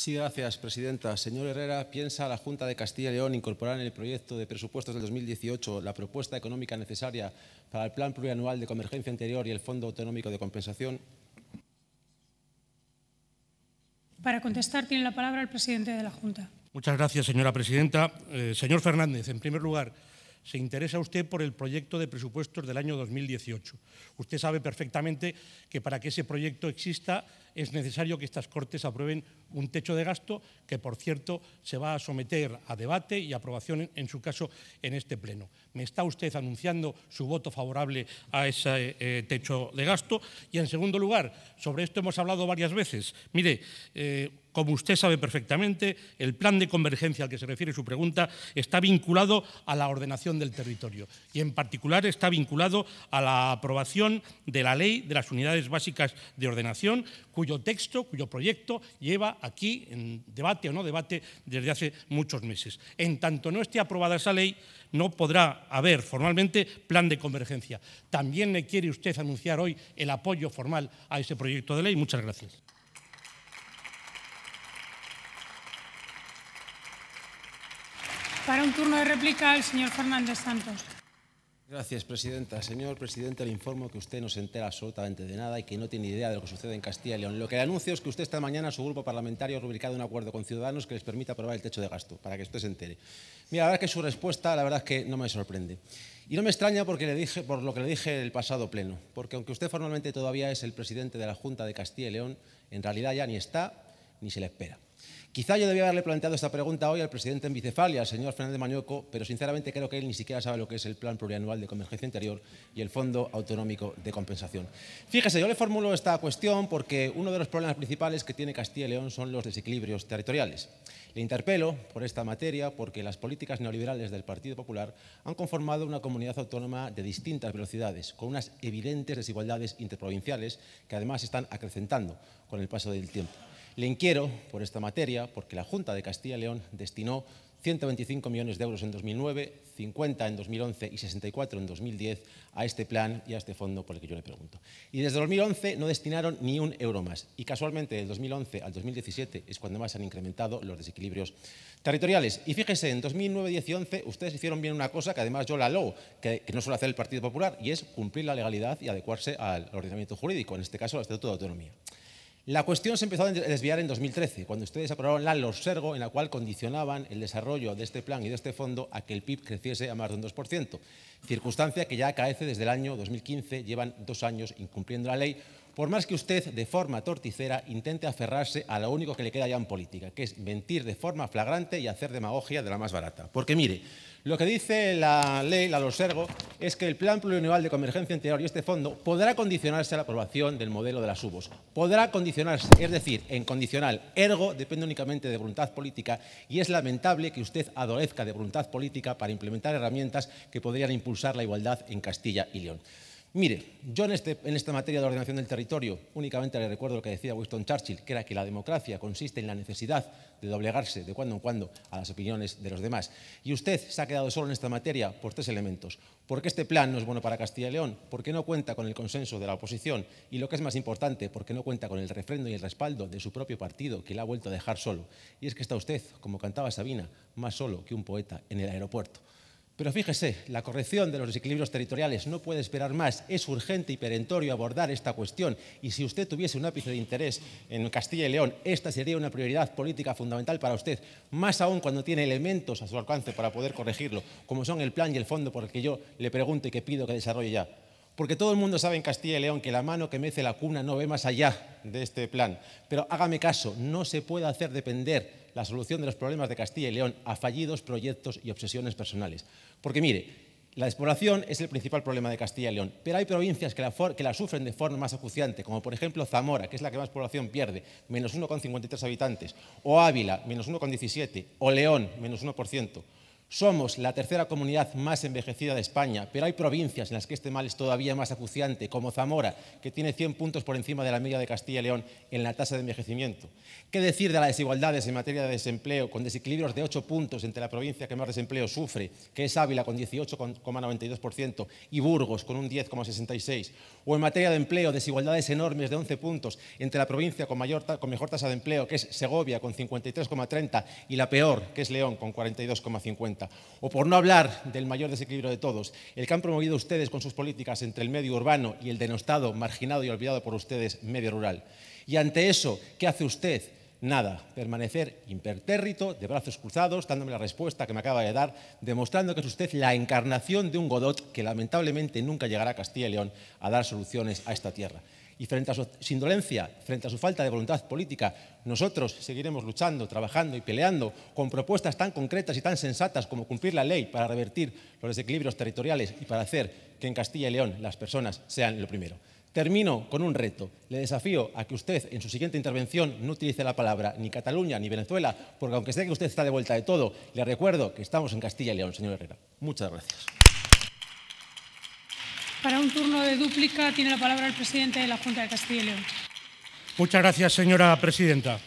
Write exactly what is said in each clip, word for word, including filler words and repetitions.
Sí, gracias, presidenta. Señor Herrera, ¿piensa la Junta de Castilla y León incorporar en el proyecto de presupuestos del dos mil dieciocho la propuesta económica necesaria para el Plan Plurianual de Convergencia Interior y el Fondo Autonómico de Compensación? Para contestar tiene la palabra el presidente de la Junta. Muchas gracias, señora presidenta. Eh, señor Fernández, en primer lugar, se interesa usted por el proyecto de presupuestos del año dos mil dieciocho. Usted sabe perfectamente que para que ese proyecto exista es necesario que estas Cortes aprueben un techo de gasto que, por cierto, se va a someter a debate y aprobación, en su caso, en este Pleno. Me está usted anunciando su voto favorable a ese eh, techo de gasto. Y, en segundo lugar, sobre esto hemos hablado varias veces. Mire, eh, como usted sabe perfectamente, el plan de convergencia al que se refiere su pregunta está vinculado a la ordenación del territorio y, en particular, está vinculado a la aprobación de la Ley de las Unidades Básicas de Ordenación, cuyo texto, cuyo proyecto lleva aquí en debate o no debate desde hace muchos meses. En tanto no esté aprobada esa ley, no podrá haber formalmente plan de convergencia. También le quiere usted anunciar hoy el apoyo formal a ese proyecto de ley. Muchas gracias. Para un turno de réplica, el señor Fernández Santos. Gracias, presidenta. Señor presidente, le informo que usted no se entera absolutamente de nada y que no tiene idea de lo que sucede en Castilla y León. Lo que le anuncio es que usted esta mañana, su grupo parlamentario, ha rubricado un acuerdo con Ciudadanos que les permita aprobar el techo de gasto, para que usted se entere. Mira, la verdad es que su respuesta, la verdad es que no me sorprende. Y no me extraña porque le dije, por lo que le dije el pasado pleno, porque aunque usted formalmente todavía es el presidente de la Junta de Castilla y León, en realidad ya ni está ni se le espera. Quizá yo debía haberle planteado esta pregunta hoy al presidente en bicefalia, al señor Fernández Mañueco, pero sinceramente creo que él ni siquiera sabe lo que es el Plan Plurianual de Convergencia Interior y el Fondo Autonómico de Compensación. Fíjese, yo le formulo esta cuestión porque uno de los problemas principales que tiene Castilla y León son los desequilibrios territoriales. Le interpelo por esta materia porque las políticas neoliberales del Partido Popular han conformado una comunidad autónoma de distintas velocidades, con unas evidentes desigualdades interprovinciales que además se están acrecentando con el paso del tiempo. Le inquiero por esta materia porque la Junta de Castilla y León destinó ciento veinticinco millones de euros en dos mil nueve, cincuenta en dos mil once y sesenta y cuatro en dos mil diez a este plan y a este fondo por el que yo le pregunto. Y desde dos mil once no destinaron ni un euro más. Y casualmente del dos mil once al dos mil diecisiete es cuando más han incrementado los desequilibrios territoriales. Y fíjese, en dos mil nueve, diez y once ustedes hicieron bien una cosa que además yo la alabo, que, que no suele hacer el Partido Popular, y es cumplir la legalidad y adecuarse al ordenamiento jurídico, en este caso al Estatuto de Autonomía. La cuestión se empezó a desviar en dos mil trece, cuando ustedes aprobaron la LOSERGO, en la cual condicionaban el desarrollo de este plan y de este fondo a que el P I B creciese a más de un dos por ciento, circunstancia que ya acaece desde el año dos mil quince, llevan dos años incumpliendo la ley, por más que usted, de forma torticera, intente aferrarse a lo único que le queda ya en política, que es mentir de forma flagrante y hacer demagogia de la más barata. Porque mire, lo que dice la ley, la LOSERGO, es que el Plan Plurianual de Convergencia Interior y este fondo podrá condicionarse a la aprobación del modelo de las U B O S. Podrá condicionarse, es decir, en condicional, ergo, depende únicamente de voluntad política, y es lamentable que usted adolezca de voluntad política para implementar herramientas que podrían impulsar la igualdad en Castilla y León. Mire, yo en, este, en esta materia de ordenación del territorio únicamente le recuerdo lo que decía Winston Churchill, que era que la democracia consiste en la necesidad de doblegarse de cuando en cuando a las opiniones de los demás. Y usted se ha quedado solo en esta materia por tres elementos. Porque este plan no es bueno para Castilla y León, porque no cuenta con el consenso de la oposición y, lo que es más importante, porque no cuenta con el refrendo y el respaldo de su propio partido, que le ha vuelto a dejar solo. Y es que está usted, como cantaba Sabina, más solo que un poeta en el aeropuerto. Pero fíjese, la corrección de los desequilibrios territoriales no puede esperar más. Es urgente y perentorio abordar esta cuestión. Y si usted tuviese un ápice de interés en Castilla y León, esta sería una prioridad política fundamental para usted, más aún cuando tiene elementos a su alcance para poder corregirlo, como son el plan y el fondo por el que yo le pregunto y que pido que desarrolle ya. Porque todo el mundo sabe en Castilla y León que la mano que mece la cuna no ve más allá de este plan. Pero hágame caso, no se puede hacer depender la solución de los problemas de Castilla y León a fallidos proyectos y obsesiones personales. Porque mire, la despoblación es el principal problema de Castilla y León, pero hay provincias que la, que la sufren de forma más acuciante, como por ejemplo Zamora, que es la que más población pierde, menos uno coma cincuenta y tres habitantes, o Ávila, menos uno coma diecisiete, o León, menos uno por ciento. Somos la tercera comunidad más envejecida de España, pero hay provincias en las que este mal es todavía más acuciante, como Zamora, que tiene cien puntos por encima de la media de Castilla y León en la tasa de envejecimiento. ¿Qué decir de las desigualdades en materia de desempleo, con desequilibrios de ocho puntos entre la provincia que más desempleo sufre, que es Ávila con dieciocho coma noventa y dos por ciento y Burgos con un diez coma sesenta y seis por ciento? O en materia de empleo, desigualdades enormes de once puntos entre la provincia con, mayor, con mejor tasa de empleo, que es Segovia con cincuenta y tres coma treinta y la peor, que es León con cuarenta y dos coma cincuenta. O por no hablar del mayor desequilibrio de todos, el que han promovido ustedes con sus políticas entre el medio urbano y el denostado, marginado y olvidado por ustedes medio rural. Y ante eso, ¿qué hace usted? Nada, permanecer impertérrito, de brazos cruzados, dándome la respuesta que me acaba de dar, demostrando que es usted la encarnación de un Godot que lamentablemente nunca llegará a Castilla y León a dar soluciones a esta tierra. Y frente a su indolencia, frente a su falta de voluntad política, nosotros seguiremos luchando, trabajando y peleando con propuestas tan concretas y tan sensatas como cumplir la ley para revertir los desequilibrios territoriales y para hacer que en Castilla y León las personas sean lo primero. Termino con un reto. Le desafío a que usted en su siguiente intervención no utilice la palabra ni Cataluña ni Venezuela, porque aunque sé que usted está de vuelta de todo, le recuerdo que estamos en Castilla y León, señor Herrera. Muchas gracias. Para un turno de dúplica tiene la palabra el presidente de la Junta de Castilla y León. Muchas gracias, señora presidenta.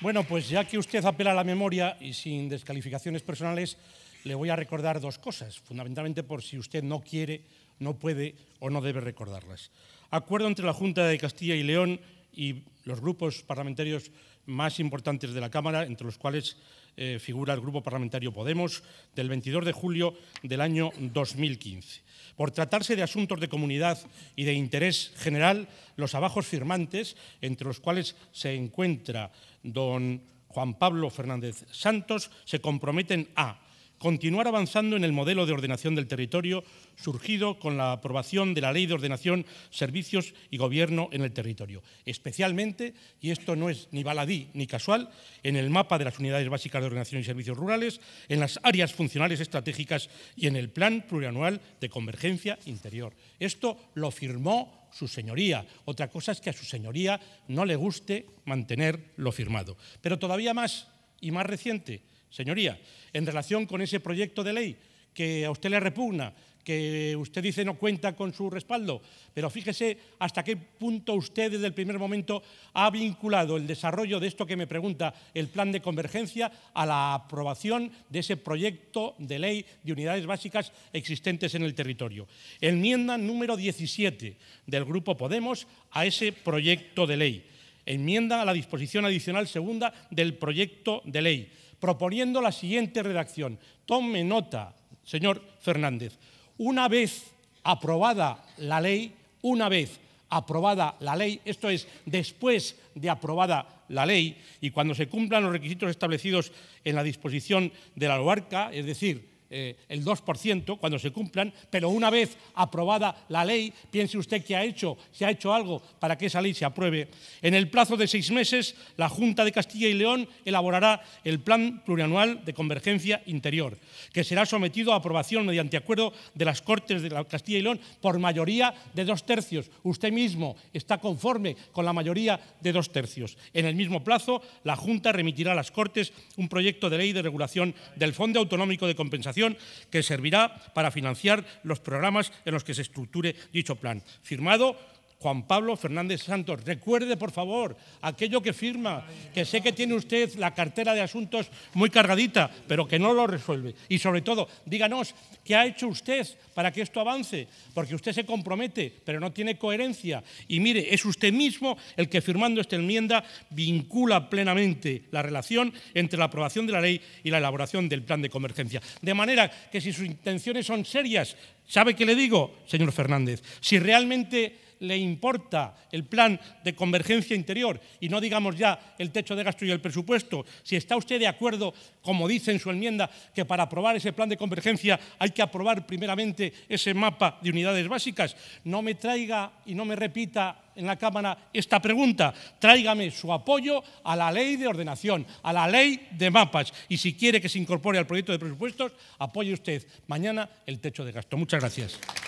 Bueno, pues ya que usted apela a la memoria y sin descalificaciones personales, le voy a recordar dos cosas, fundamentalmente por si usted no quiere, no puede o no debe recordarlas. Acuerdo entre la Junta de Castilla y León y los grupos parlamentarios más importantes de la Cámara, entre los cuales eh, figura el Grupo Parlamentario Podemos, del veintidós de julio del año dos mil quince. Por tratarse de asuntos de comunidad y de interés general, los abajos firmantes, entre los cuales se encuentra don Juan Pablo Fernández Santos, se comprometen a continuar avanzando en el modelo de ordenación del territorio surgido con la aprobación de la Ley de Ordenación, Servicios y Gobierno en el territorio, especialmente, y esto no es ni baladí ni casual, en el mapa de las unidades básicas de ordenación y servicios rurales, en las áreas funcionales estratégicas y en el Plan Plurianual de Convergencia Interior. Esto lo firmó su señoría. Otra cosa es que a su señoría no le guste mantener lo firmado. Pero todavía más y más reciente, señoría, en relación con ese proyecto de ley que a usted le repugna, que usted dice no cuenta con su respaldo, pero fíjese hasta qué punto usted desde el primer momento ha vinculado el desarrollo de esto que me pregunta, el plan de convergencia, a la aprobación de ese proyecto de ley de unidades básicas existentes en el territorio. Enmienda número diecisiete del Grupo Podemos a ese proyecto de ley. Enmienda a la disposición adicional segunda del proyecto de ley, proponiendo la siguiente redacción. Tome nota, señor Fernández. Una vez aprobada la ley, una vez aprobada la ley, esto es, después de aprobada la ley y cuando se cumplan los requisitos establecidos en la disposición de la LOBARCA, es decir, Eh, el dos por ciento cuando se cumplan, pero una vez aprobada la ley, piense usted que ha hecho, se ha hecho algo para que esa ley se apruebe. En el plazo de seis meses, la Junta de Castilla y León elaborará el Plan Plurianual de Convergencia Interior, que será sometido a aprobación mediante acuerdo de las Cortes de Castilla y León por mayoría de dos tercios. Usted mismo está conforme con la mayoría de dos tercios. En el mismo plazo, la Junta remitirá a las Cortes un proyecto de ley de regulación del Fondo Autonómico de Compensación que servirá para financiar los programas en los que se estructure dicho plan. Firmado Juan Pablo Fernández Santos. Recuerde, por favor, aquello que firma, que sé que tiene usted la cartera de asuntos muy cargadita, pero que no lo resuelve. Y sobre todo, díganos qué ha hecho usted para que esto avance, porque usted se compromete, pero no tiene coherencia. Y mire, es usted mismo el que firmando esta enmienda vincula plenamente la relación entre la aprobación de la ley y la elaboración del plan de convergencia. De manera que si sus intenciones son serias, ¿sabe qué le digo, señor Fernández? Si realmente le importa el plan de convergencia interior y no digamos ya el techo de gasto y el presupuesto, si está usted de acuerdo, como dice en su enmienda, que para aprobar ese plan de convergencia hay que aprobar primeramente ese mapa de unidades básicas, no me traiga y no me repita en la Cámara esta pregunta. Tráigame su apoyo a la ley de ordenación, a la ley de mapas y si quiere que se incorpore al proyecto de presupuestos, apoye usted mañana el techo de gasto. Muchas gracias.